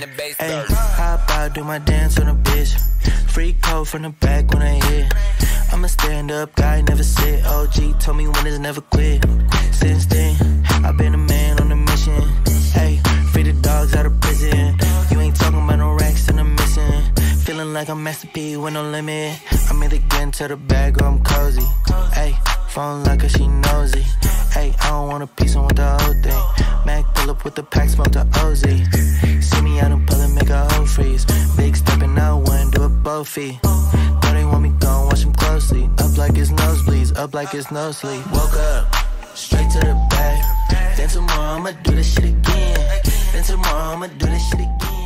the bass starts. Hop out, do my dance on a bitch. Free code from the back when I hit. I'm a stand-up guy, never sit. OG told me winners never quit. Since then, I've been a man on a mission. Hey, free the dogs out of prison. You ain't talking about no racks and I'm missing. Feeling like I'm Master P with no limit. I'm either getting to the bag or I'm cozy. Hey, phone like her, she nosy. Hey, I don't want a piece, I want the whole thing. Mac pull up with the pack, smoke the OZ. See me out in public, make a whole freeze. Big stepping out, one, do a bow feet. Know they want me gone, watch them closely. Up like it's nosebleeds, up like it's no sleep. Woke up, straight to the bag. Then tomorrow I'ma do this shit again. Then tomorrow I'ma do this shit again.